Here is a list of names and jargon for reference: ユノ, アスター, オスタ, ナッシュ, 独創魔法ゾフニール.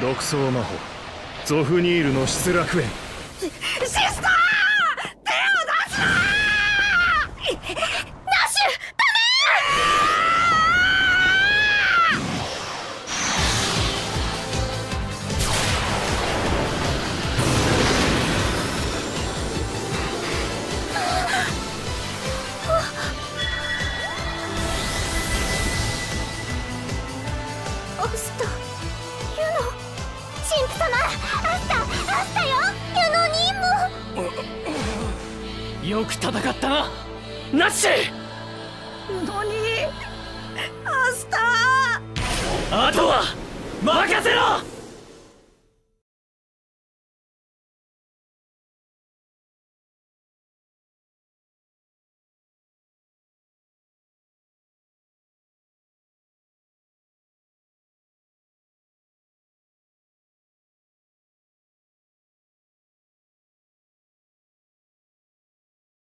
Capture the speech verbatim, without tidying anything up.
独創魔法ゾフニールの失楽園。シスター、手を出すな。ナッシュ、ダメー。オスタ、ユノ、神父様、アスタ、アスタよ。よく戦ったな、ナッシュ。ノニー、アスター、あとは任せろ。